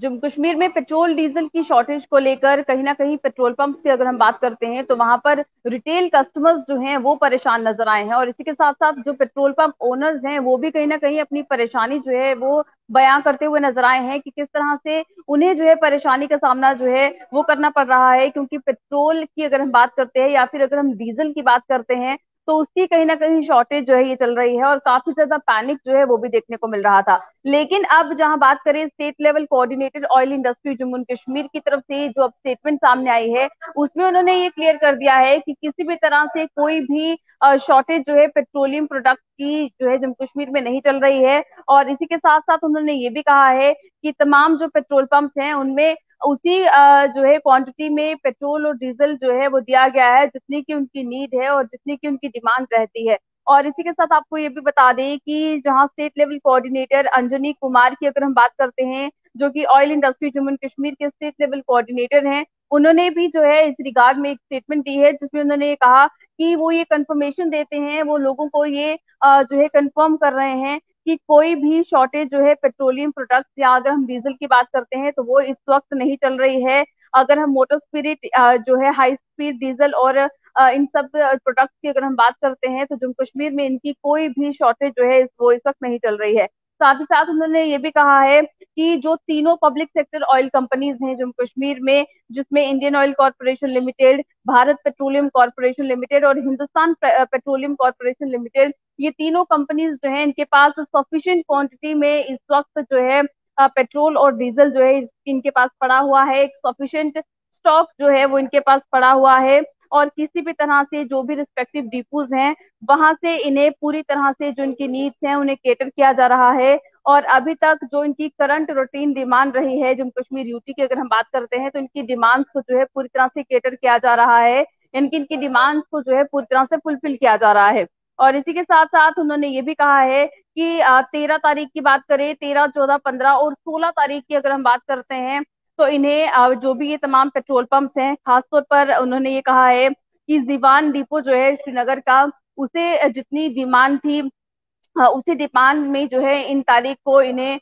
जम्मू कश्मीर में petrol diesel की shortage को लेकर कहीं ना कहीं पेट्रोल पंप्स की अगर हम बात करते हैं तो वहां पर रिटेल कस्टमर्स जो हैं वो परेशान नजर आए हैं, और इसी के साथ साथ जो पेट्रोल पंप ओनर्स हैं वो भी कहीं ना कहीं अपनी परेशानी जो है वो बयां करते हुए नजर आए हैं कि किस तरह से उन्हें जो है परेशानी का सामना जो है वो करना पड़ रहा है, क्योंकि पेट्रोल की अगर हम बात करते हैं या फिर अगर हम डीजल की बात करते हैं तो उसकी कहीं ना कहीं शॉर्टेज जो है ये चल रही है और काफी ज्यादा पैनिक जो है वो भी देखने को मिल रहा था। लेकिन अब जहां बात करें state level coordinated oil industry Jammu and Kashmir की तरफ से जो अब स्टेटमेंट सामने आई है उसमें उन्होंने ये क्लियर कर दिया है कि किसी भी तरह से कोई भी शॉर्टेज जो है पेट्रोलियम प्रोडक्ट की जो है जम्मू कश्मीर में नहीं चल रही है, और इसी के साथ साथ उन्होंने ये भी कहा है कि तमाम जो पेट्रोल पंप्स हैं उनमें उसी जो है क्वांटिटी में पेट्रोल और डीजल जो है वो दिया गया है जितनी की उनकी नीड है और जितनी की उनकी डिमांड रहती है। और इसी के साथ आपको ये भी बता दें कि जहां state level coordinator Anjani Kumar की अगर हम बात करते हैं जो कि oil industry Jammu and Kashmir के स्टेट लेवल कोऑर्डिनेटर हैं, उन्होंने भी जो है इस रिगार्ड में एक स्टेटमेंट दी है जिसमें उन्होंने ये कहा कि वो ये कंफर्मेशन देते हैं, वो लोगों को ये जो है कंफर्म कर रहे हैं कि कोई भी शॉर्टेज जो है पेट्रोलियम प्रोडक्ट्स या अगर हम डीजल की बात करते हैं तो वो इस वक्त नहीं चल रही है। अगर हम मोटर स्पिरिट जो है हाई स्पीड डीजल और इन सब प्रोडक्ट्स की अगर हम बात करते हैं तो जम्मू कश्मीर में इनकी कोई भी शॉर्टेज जो है वो इस वक्त नहीं चल रही है। साथ ही साथ उन्होंने ये भी कहा है कि जो तीनों पब्लिक सेक्टर ऑयल कंपनीज हैं जम्मू कश्मीर में, जिसमें Indian Oil Corporation Limited, Bharat Petroleum Corporation Limited और हिंदुस्तान पेट्रोलियम कॉर्पोरेशन लिमिटेड, ये तीनों कंपनीज जो है इनके पास सफिशिएंट क्वांटिटी में इस वक्त जो है पेट्रोल और डीजल जो है इनके पास पड़ा हुआ है, एक सफिशिएंट स्टॉक जो है वो इनके पास पड़ा हुआ है और किसी भी तरह से जो भी रिस्पेक्टिव डिपोज हैं वहां से इन्हें पूरी तरह से जो इनकी नीड्स हैं उन्हें कैटर किया जा रहा है। और अभी तक जो इनकी करंट रूटीन डिमांड रही है जम्मू कश्मीर यूटी की अगर हम बात करते हैं तो इनकी डिमांड्स को जो है पूरी तरह से कैटर किया जा रहा है, इनकी इनकी डिमांड्स को जो है पूरी तरह से फुलफिल किया जा रहा है। और इसी के साथ साथ उन्होंने ये भी कहा है कि 13 तारीख की बात करें, 13, 14, 15 और 16 तारीख की अगर हम बात करते हैं तो इन्हें जो भी ये तमाम पेट्रोल पंप्स हैं, खासतौर पर उन्होंने ये कहा है कि जीवान डिपो जो है श्रीनगर का, उसे जितनी डिमांड थी उसी डिमांड में जो है इन तारीख को इन्हें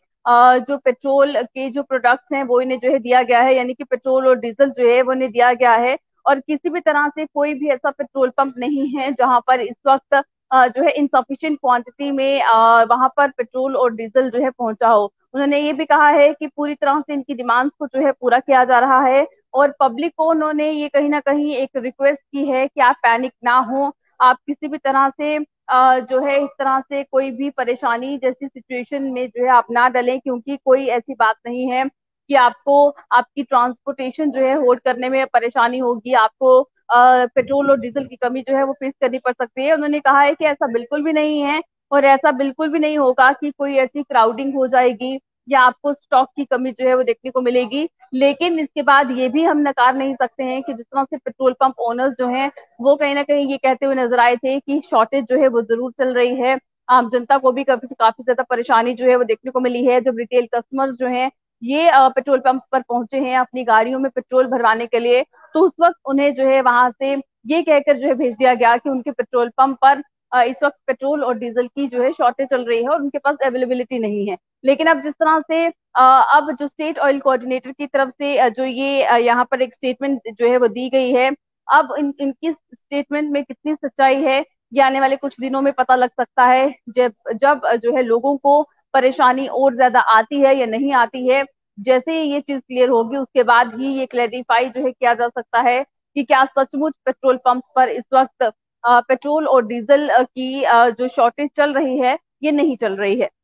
जो पेट्रोल के जो प्रोडक्ट्स हैं वो इन्हें जो है दिया गया है, यानी कि पेट्रोल और डीजल जो है वो इन्हें दिया गया है। और किसी भी तरह से कोई भी ऐसा पेट्रोल पंप नहीं है जहाँ पर इस वक्त जो है इनसफिशिएंट क्वांटिटी में वहां पर पेट्रोल और डीजल जो है पहुंचा हो। उन्होंने ये भी कहा है कि पूरी तरह से इनकी डिमांड्स को जो है पूरा किया जा रहा है और पब्लिक को उन्होंने ये कहीं ना कहीं एक रिक्वेस्ट की है कि आप पैनिक ना हो, आप किसी भी तरह से जो है इस तरह से कोई भी परेशानी जैसी सिचुएशन में जो है आप ना डलें, क्योंकि कोई ऐसी बात नहीं है कि आपको आपकी ट्रांसपोर्टेशन जो है होल्ड करने में परेशानी होगी, आपको पेट्रोल और डीजल की कमी जो है वो फेस करनी पड़ सकती है। उन्होंने कहा है कि ऐसा बिल्कुल भी नहीं है और ऐसा बिल्कुल भी नहीं होगा कि कोई ऐसी क्राउडिंग हो जाएगी या आपको स्टॉक की कमी जो है वो देखने को मिलेगी। लेकिन इसके बाद ये भी हम नकार नहीं सकते हैं कि जिस तरह से पेट्रोल पंप ओनर्स जो हैं वो कहीं ना कहीं ये कहते हुए नजर आए थे कि शॉर्टेज जो है वो जरूर चल रही है, आम जनता को भी काफी ज्यादा परेशानी जो है वो देखने को मिली है। जब रिटेल कस्टमर्स जो है ये पेट्रोल पंप्स पर पहुंचे हैं अपनी गाड़ियों में पेट्रोल भरवाने के लिए तो उस वक्त उन्हें जो है वहां से ये कहकर जो है भेज दिया गया कि उनके पेट्रोल पंप पर इस वक्त पेट्रोल और डीजल की जो है शॉर्टेज चल रही है और उनके पास अवेलेबिलिटी नहीं है। लेकिन अब जिस तरह से अब जो स्टेट ऑयल कोऑर्डिनेटर की तरफ से जो ये यहाँ पर एक स्टेटमेंट जो है वो दी गई है, अब इनकी स्टेटमेंट में कितनी सच्चाई है ये आने वाले कुछ दिनों में पता लग सकता है, जब जो है लोगों को परेशानी और ज्यादा आती है या नहीं आती है। जैसे ये चीज क्लियर होगी उसके बाद ही ये क्लैरिफाई जो है किया जा सकता है कि क्या सचमुच पेट्रोल पंप्स पर इस वक्त पेट्रोल और डीजल की जो शॉर्टेज चल रही है ये नहीं चल रही है।